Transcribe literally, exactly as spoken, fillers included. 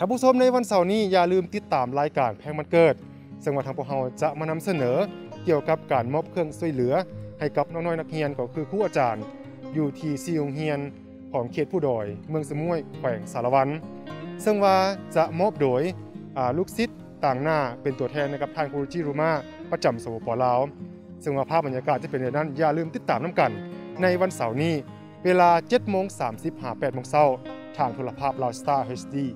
ถ้าผู้ชมในวันเสาร์นี้อย่าลืมติดตามรายการแพงมันเกิดซึ่งว่าทางพวกเราจะมานำเสนอเกี่ยวกับการมอบเครื่องช่วยเหลือให้กับน้องๆนักเรียนก็คือครูอาจารย์อยู่ที่ซีโรงเรียนของเขตผู้ดอยเมืองสมุยแขวงสารวันซึ่งว่าจะมอบโดยลูกศิษย์ต่างหน้าเป็นตัวแทนนะครับทางครูจิรุมาประจำสปป.ลาวซึ่งว่าภาพบรรยากาศที่เป็นอย่างนั้นอย่าลืมติดตามน้ำกันในวันเสาร์นี้เวลา เจ็ดโมงสามสิบ หา แปดโมงเช้าทางโทรภาพลาวสตาร์ เอช ดี